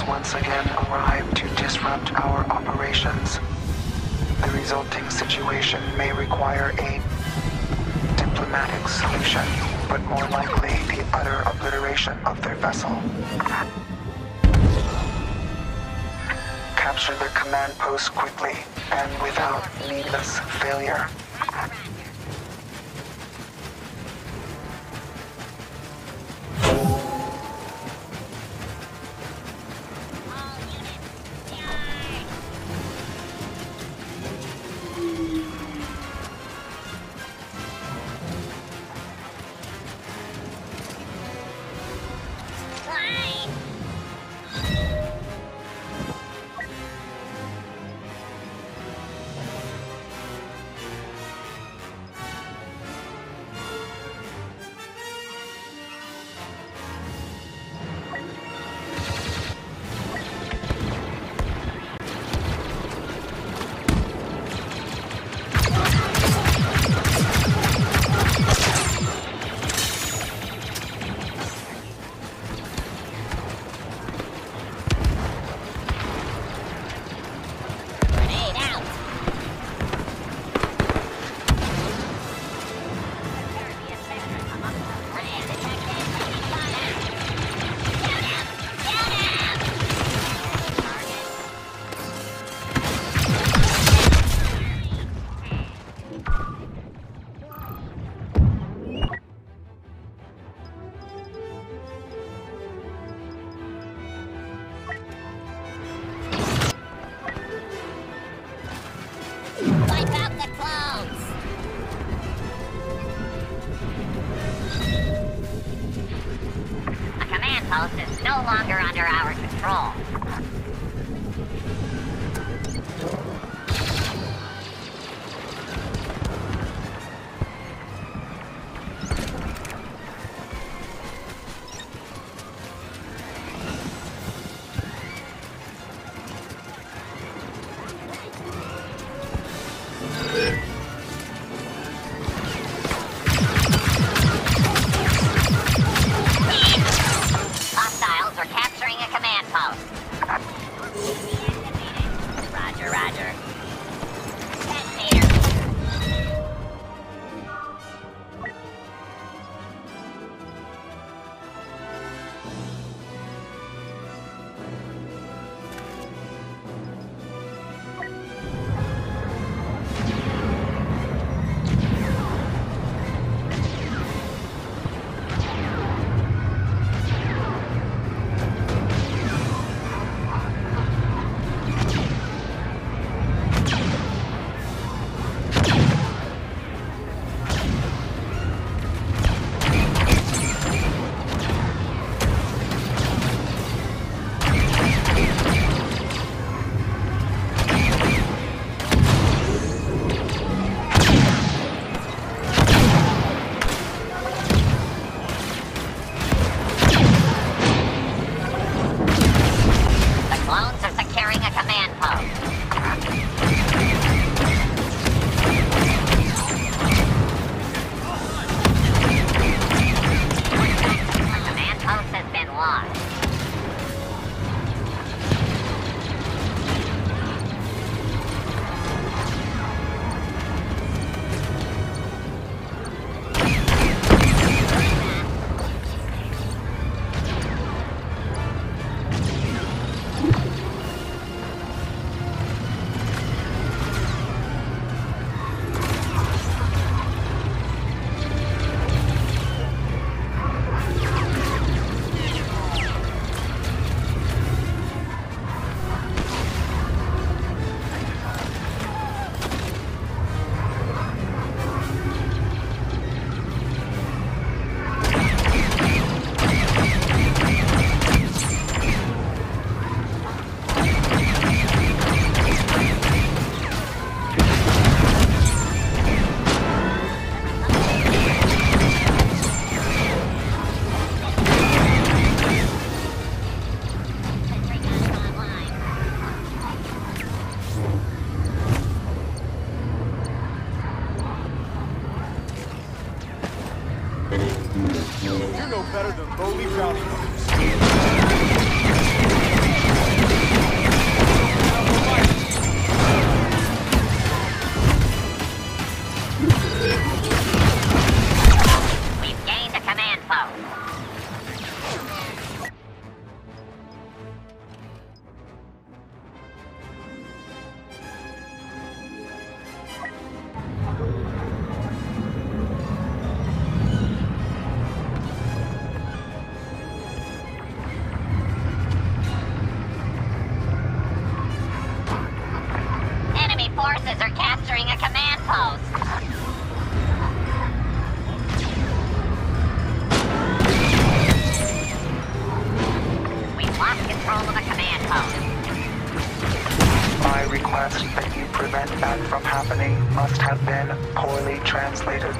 has once again arrived to disrupt our operations. The resulting situation may require a diplomatic solution, but more likely the utter obliteration of their vessel. Capture their command posts quickly and without needless failure. Is no longer under our control. You're no better than lowly bounty hunters. warning must have been poorly translated.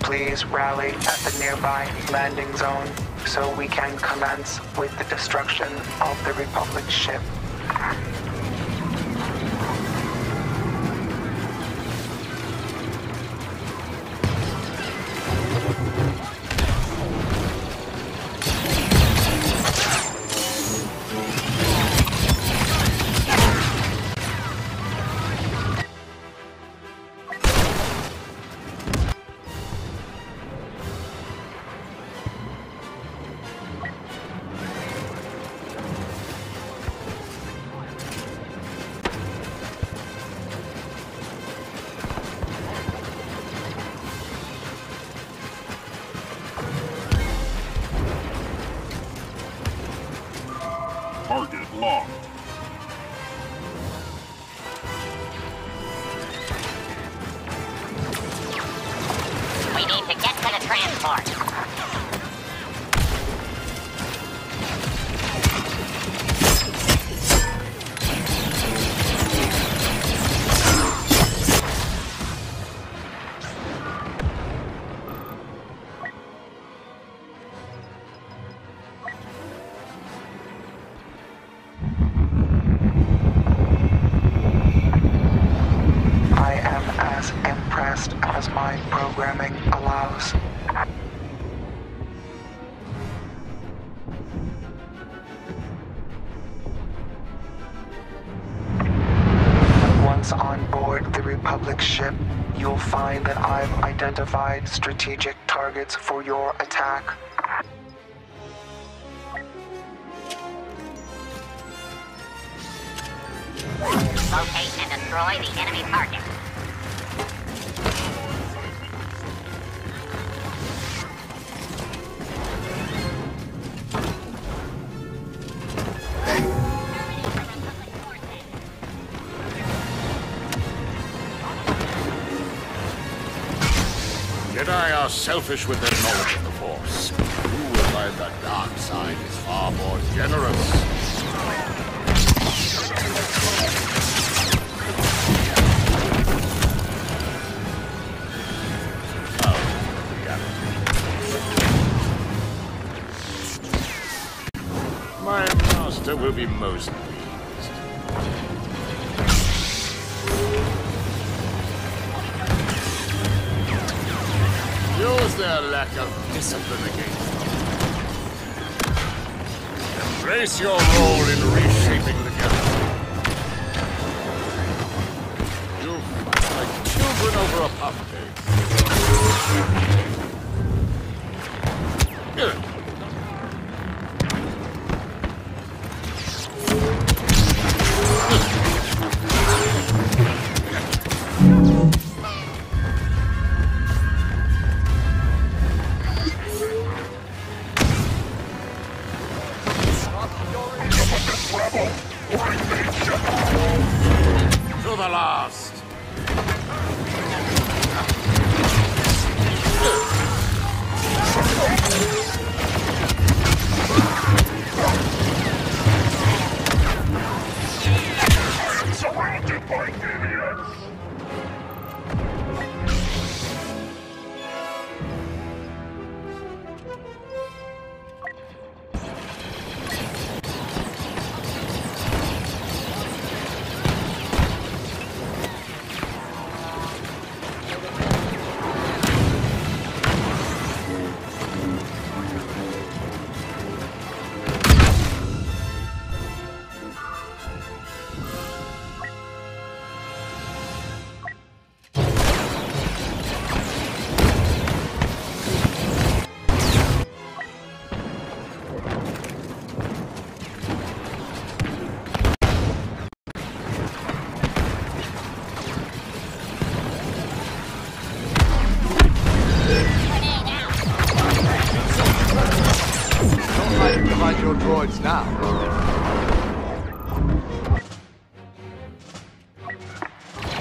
Please rally at the nearby landing zone so we can commence with the destruction of the Republic ship. Identified strategic targets for your attack. Locate and destroy the enemy target. Jedi are selfish with their knowledge of the Force. Who will find the dark side is far more generous. My master will be most pleased. Shows their lack of discipline against them. Embrace your role in reshaping the galaxy. You fight like children over a puff cake. Good.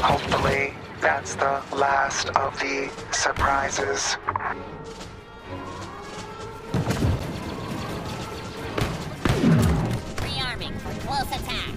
Hopefully, that's the last of the surprises. Rearming for close attack.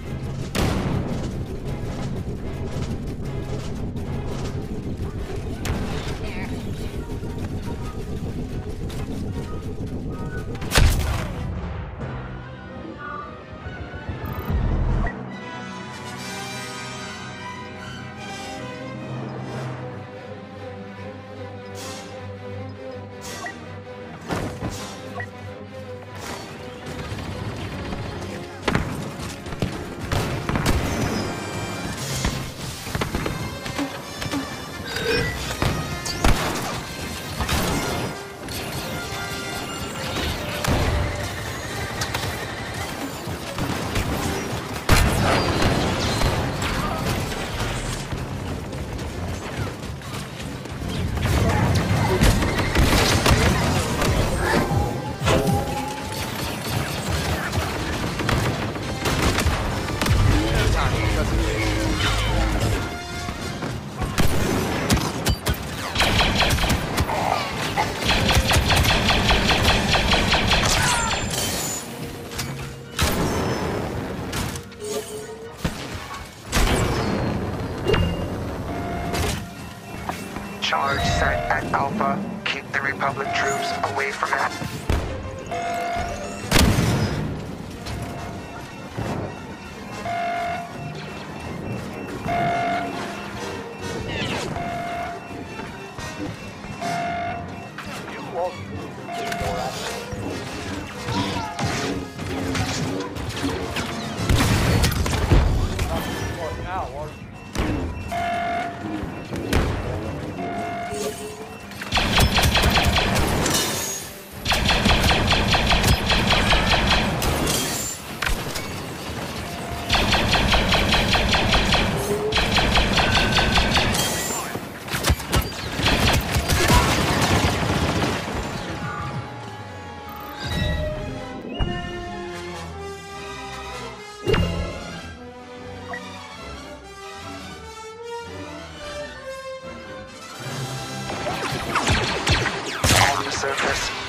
Charge site at Alpha. Keep the Republic troops away from it.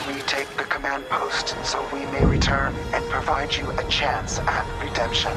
We take the command post so we may return and provide you a chance at redemption.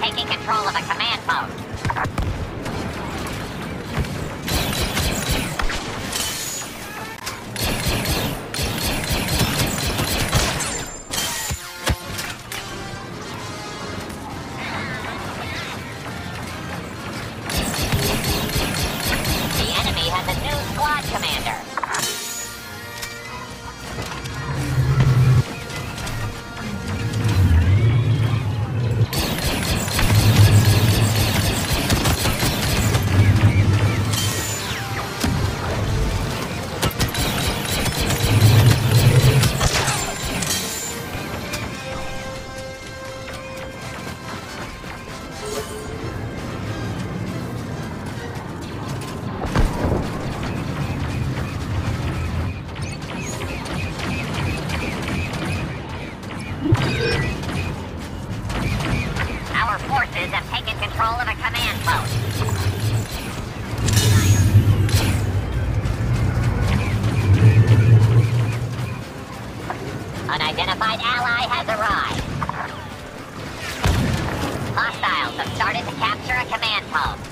taking control of a command post. Forces have taken control of a command post. Unidentified ally has arrived. Hostiles have started to capture a command post.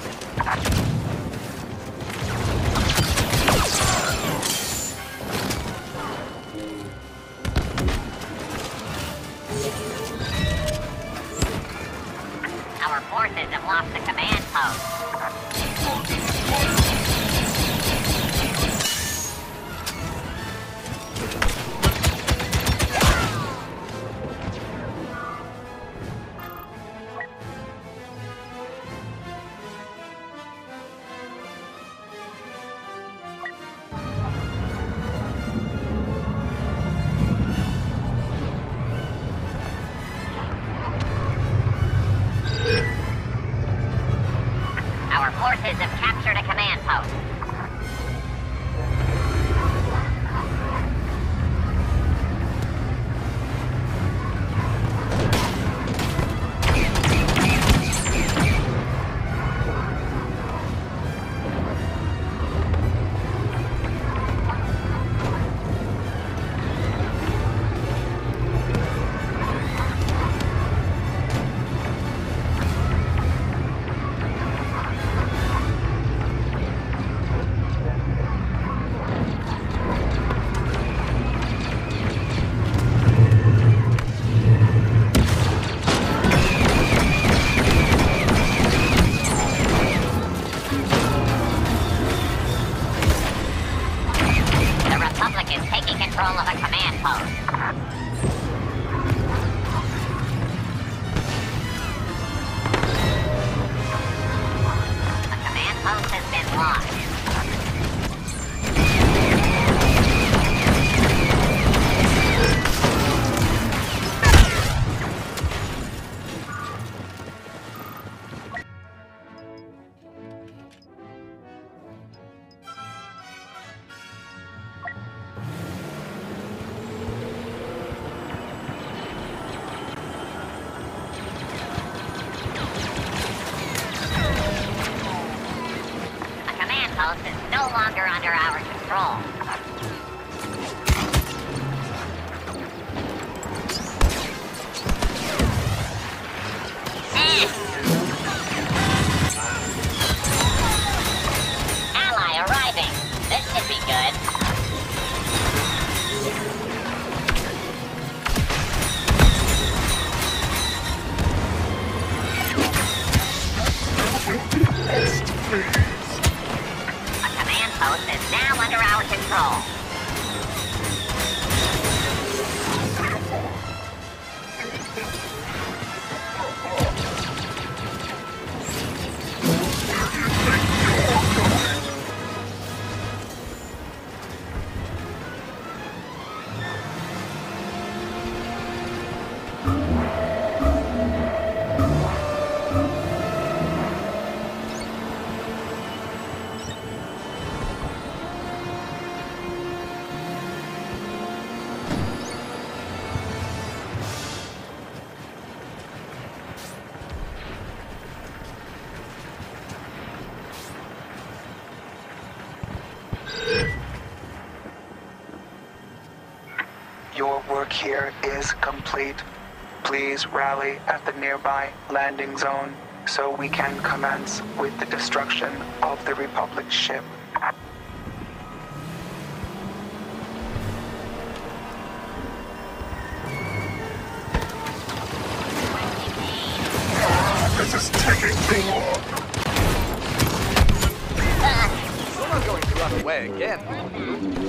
Forces have lost the command post. Forces have captured a command post. Control of a command post. A command post has been lost. Is no longer under our control. Ally arriving. This should be good. Control. Your work here is complete. Please rally at the nearby landing zone so we can commence with the destruction of the Republic ship. This is taking too long! We're not going to run away again.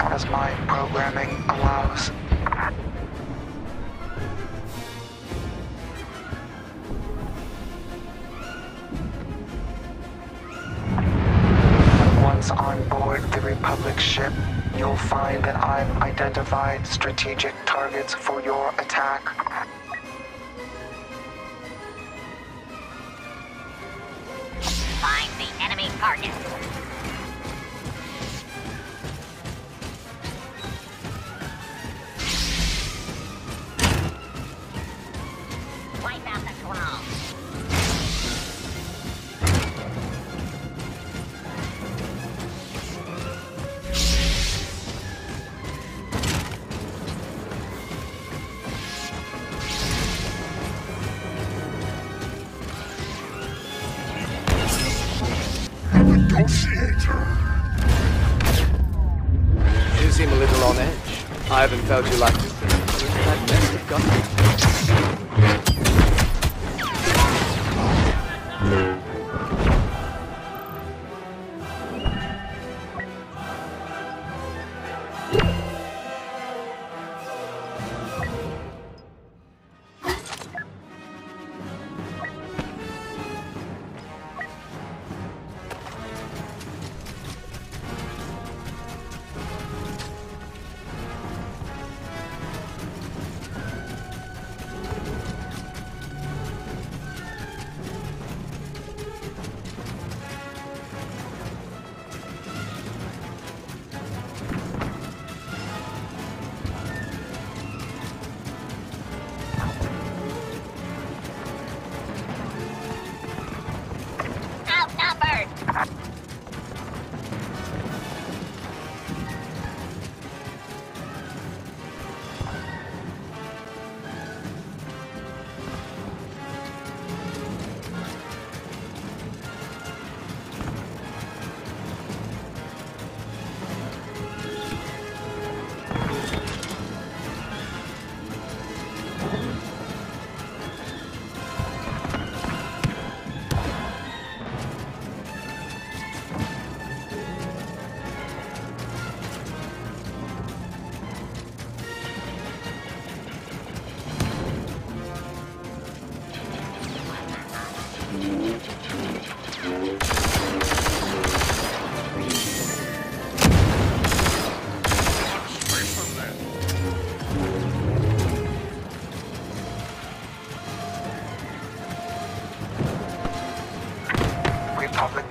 As my programming allows. Once on board the Republic ship, you'll find that I've identified strategic targets for your attack. Find the enemy targets. You seem a little on edge. I haven't felt you like this since that nest of Republic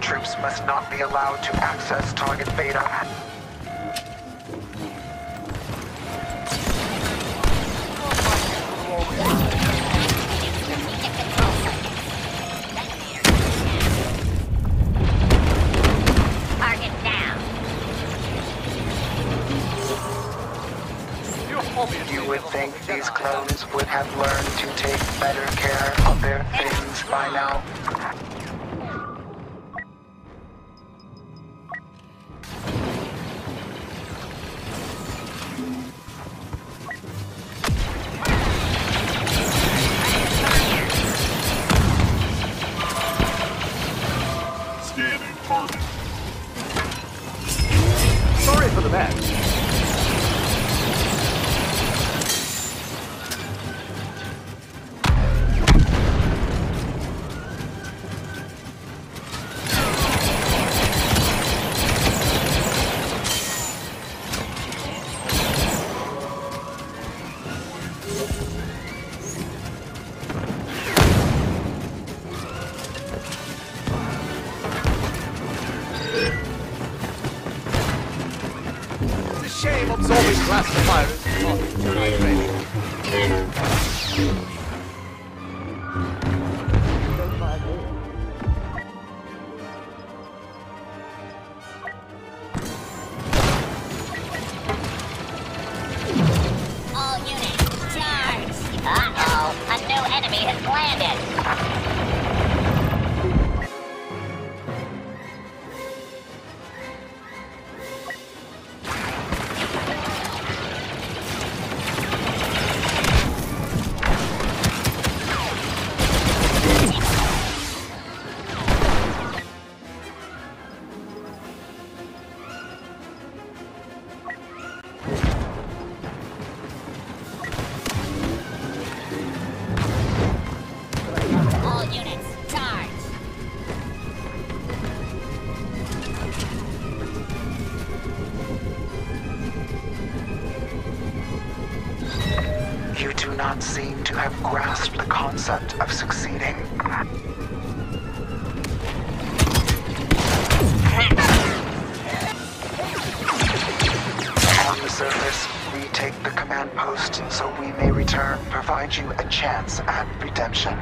troops must not be allowed to access target beta. Target down. You would think these clones would have learned to take better care of their things by now. Sorry for the match. absorbing blast fire is not really great. All units, charge! Uh-oh, a new enemy has landed! Seem to have grasped the concept of succeeding. On the surface, we take the command post so we may return, provide you a chance at redemption.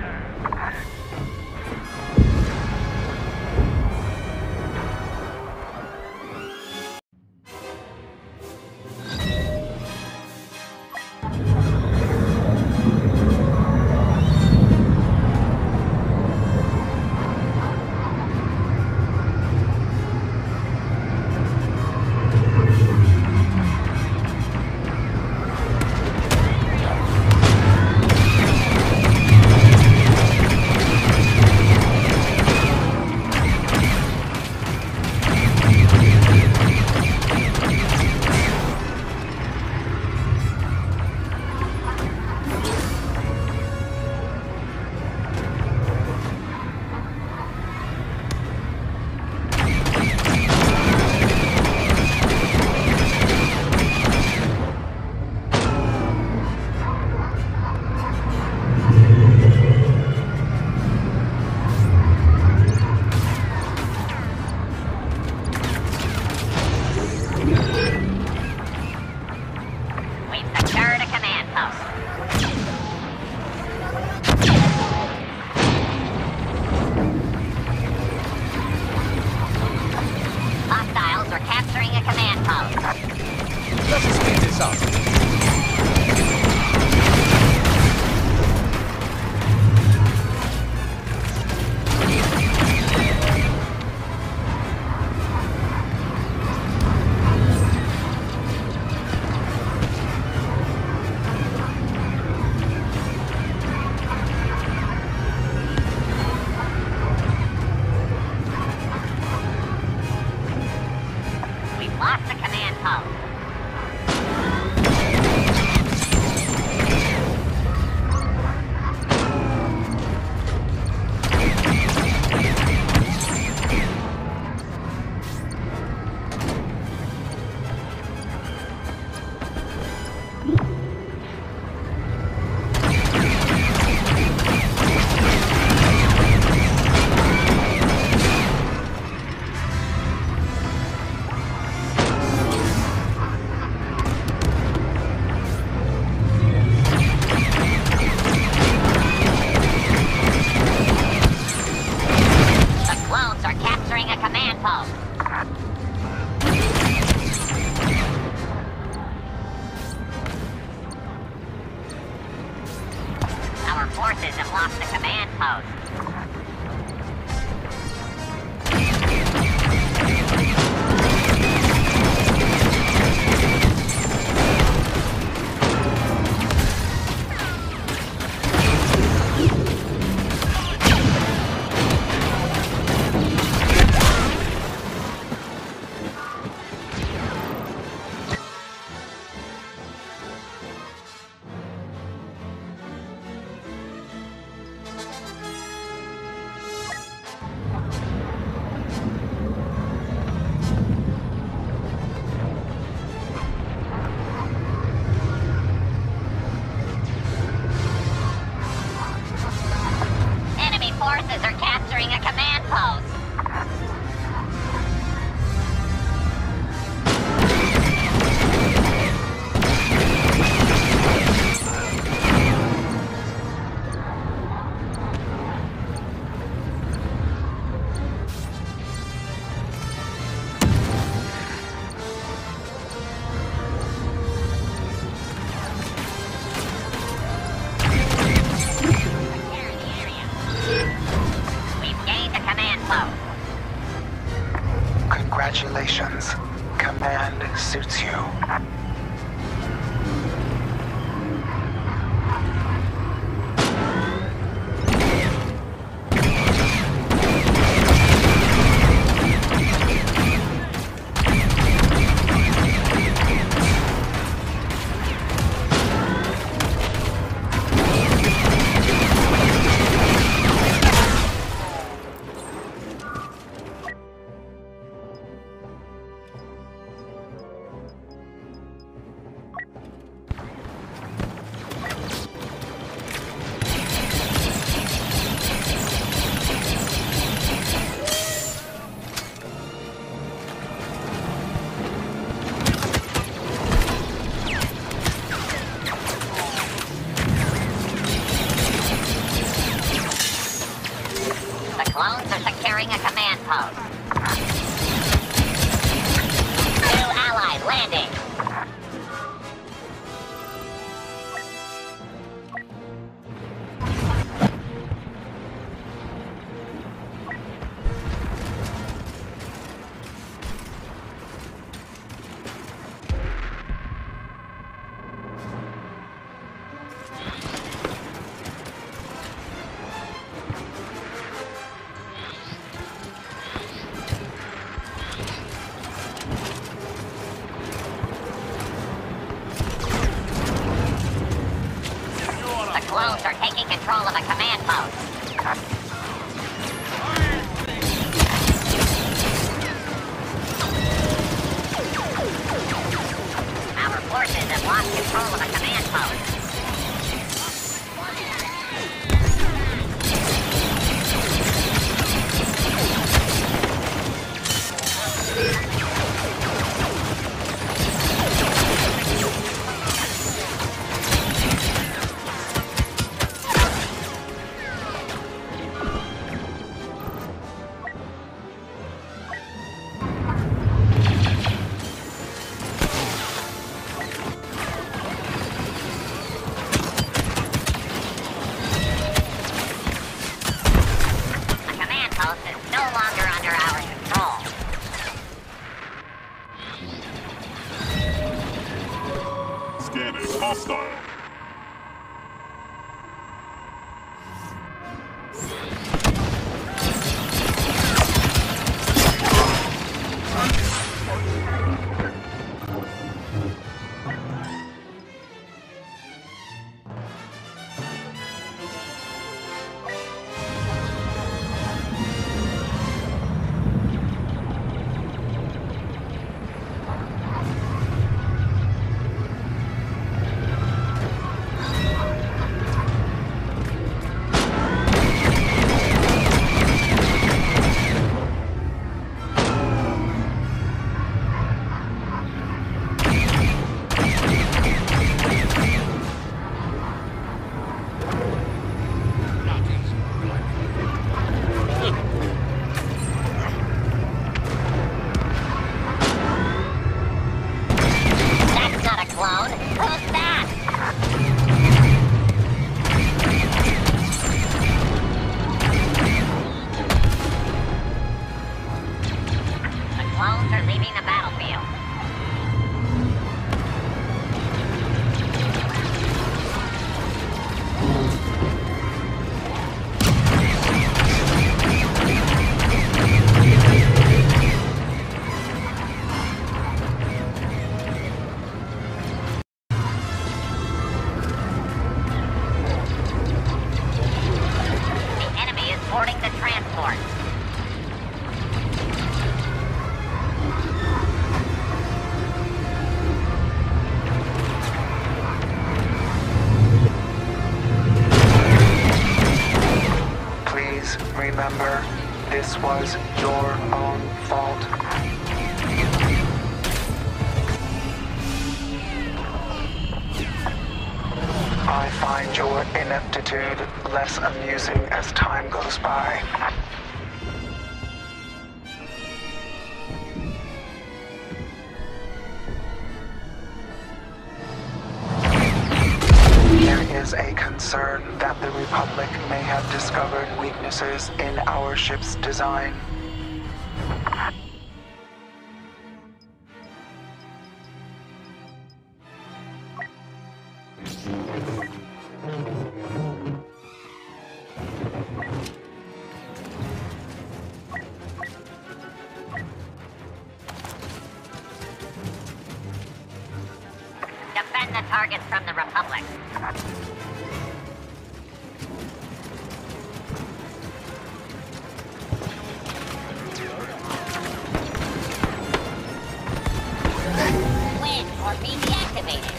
Congratulations. Command suits you. Clones are securing a command post. New ally landing. Clones are taking control of a command post. Hostile. Remember, this was your own fault. I find your ineptitude less amusing as time goes by. Is a concern that the Republic may have discovered weaknesses in our ship's design. Defend the targets from the Republic. Win or be deactivated.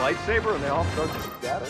Lightsaber and they all start to scatter.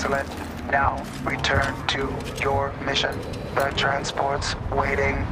Excellent. Now return to your mission. The transport's waiting.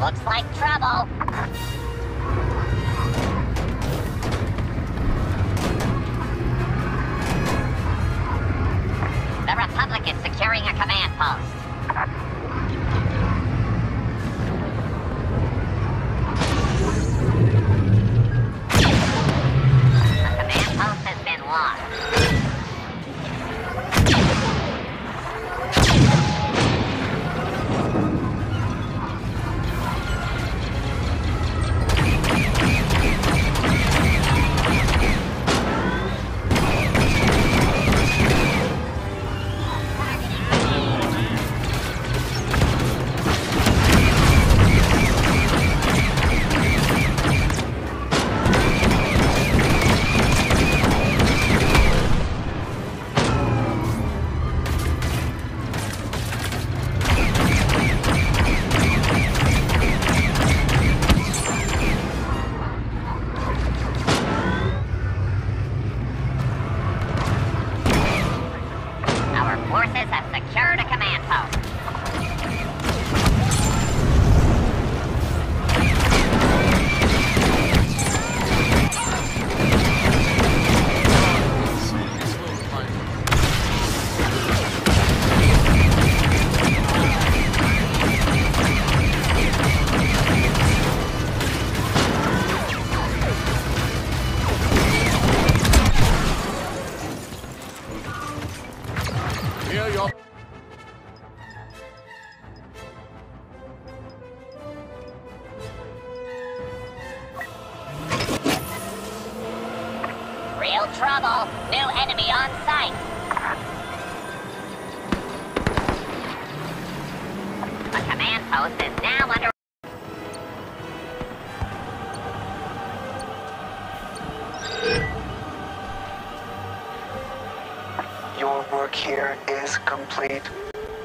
Looks like trouble. The Republic is securing a command post. The command post has been lost. Trouble! New enemy on sight! The command post is now under... Your work here is complete.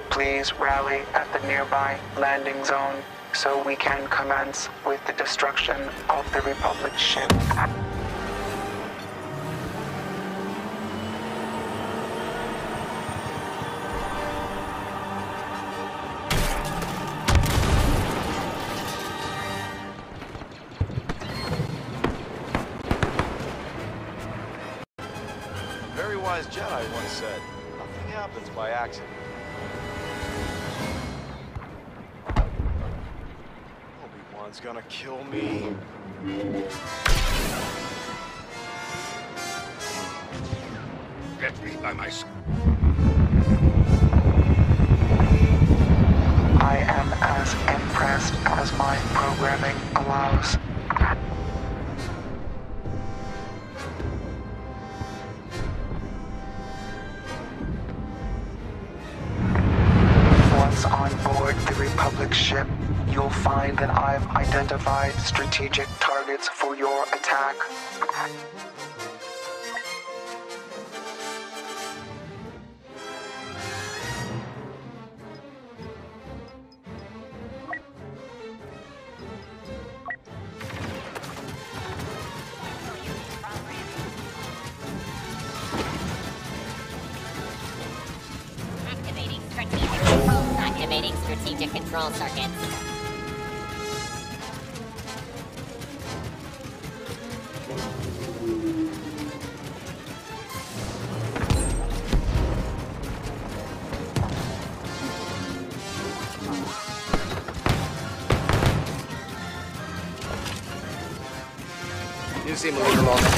Please rally at the nearby landing zone so we can commence with the destruction of the Republic ship. Jedi once said, nothing happens by accident. Obi-Wan's gonna kill me. Get me by myself. I am as impressed as my programming allows. Ship, you'll find that I've identified strategic targets for your attack. strategic control circuits. You seem a little lost.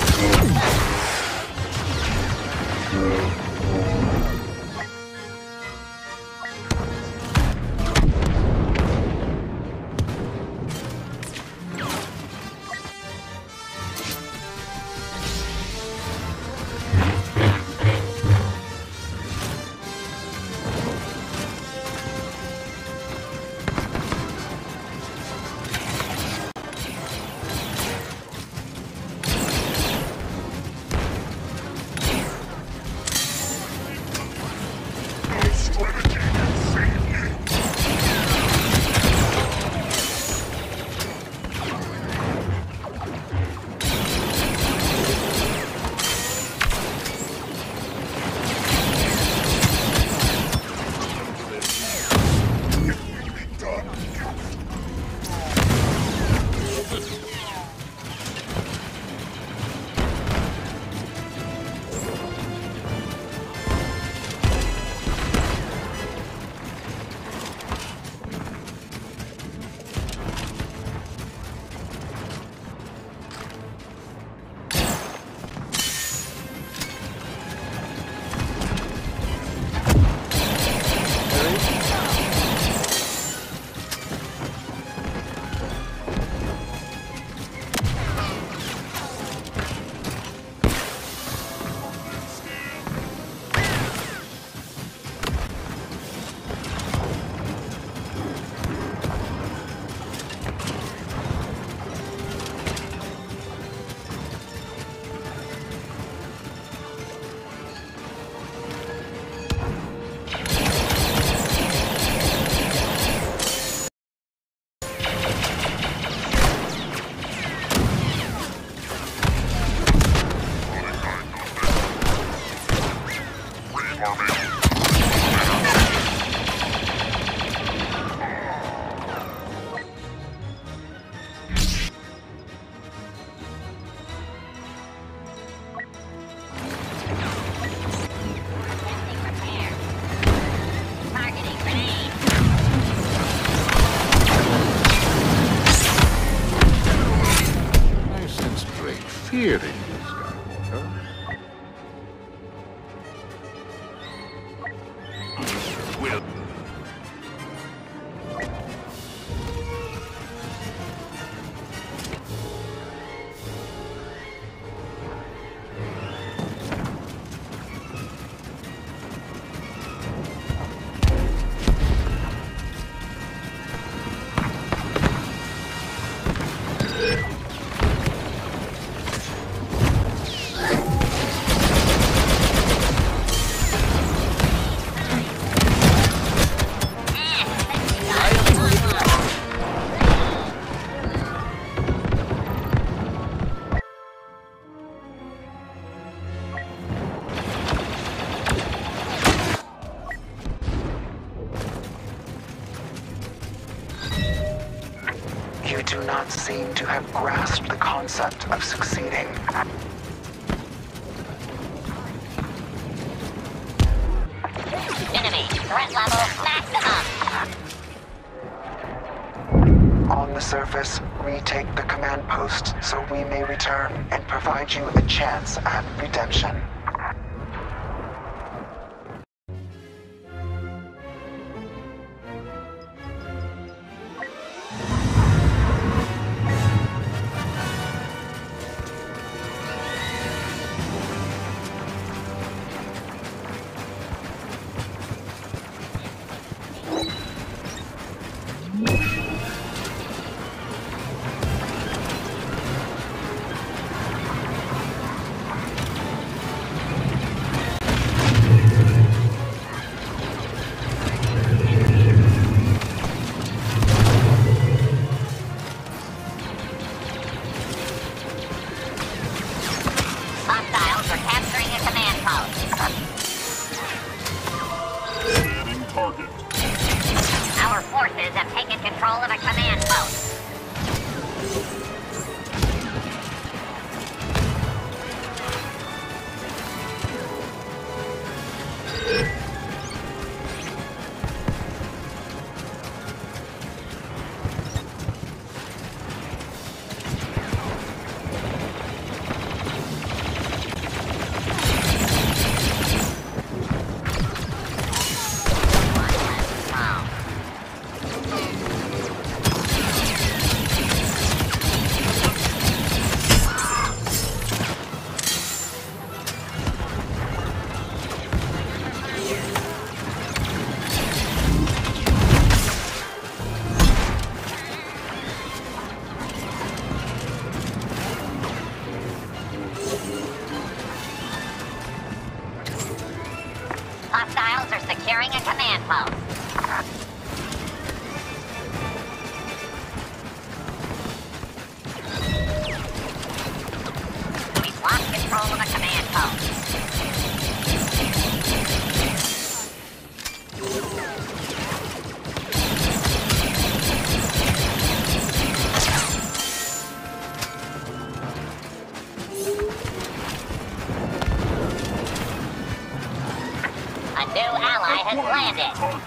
Fear in you, Skywalker. Will. You do not seem to have grasped the concept of succeeding. Enemy threat level maximum. On the surface, retake the command post so we may return and provide you a chance at redemption. Our forces have taken control of a command post. Hostiles are securing a command post. We've lost control of a command post. A new ally has landed.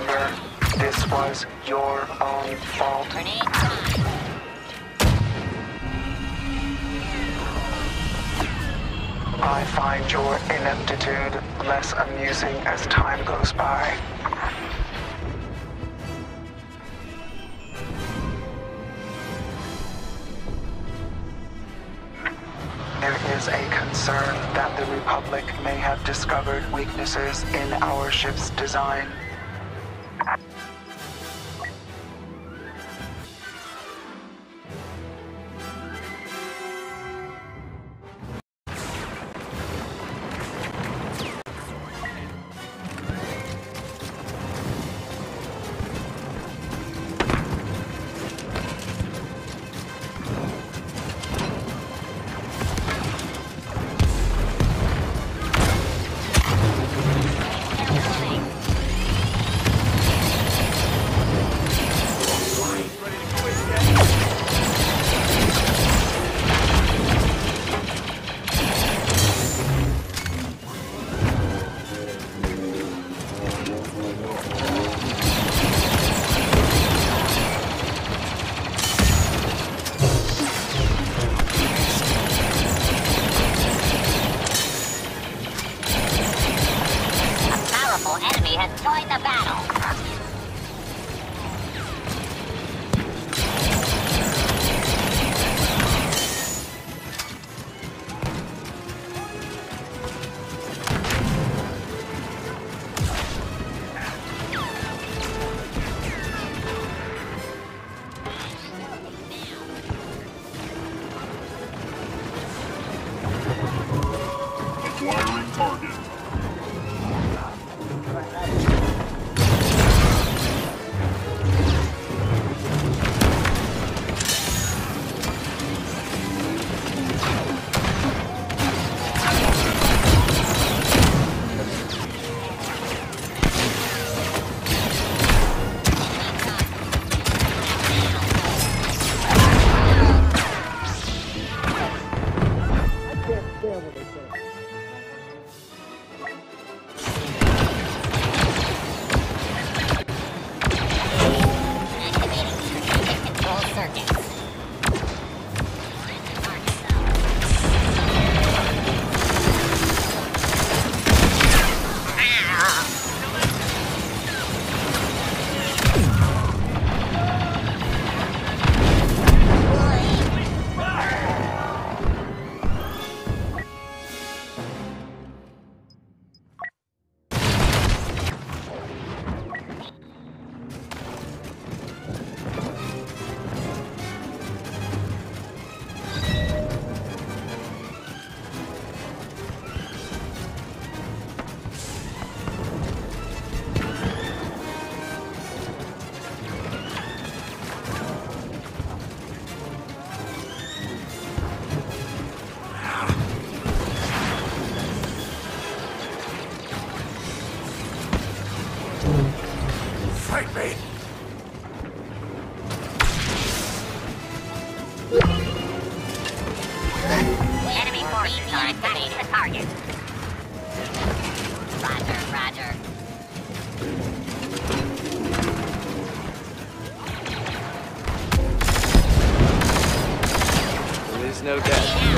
Remember, this was your own fault. I find your ineptitude less amusing as time goes by. There is a concern that the Republic may have discovered weaknesses in our ship's design. No doubt.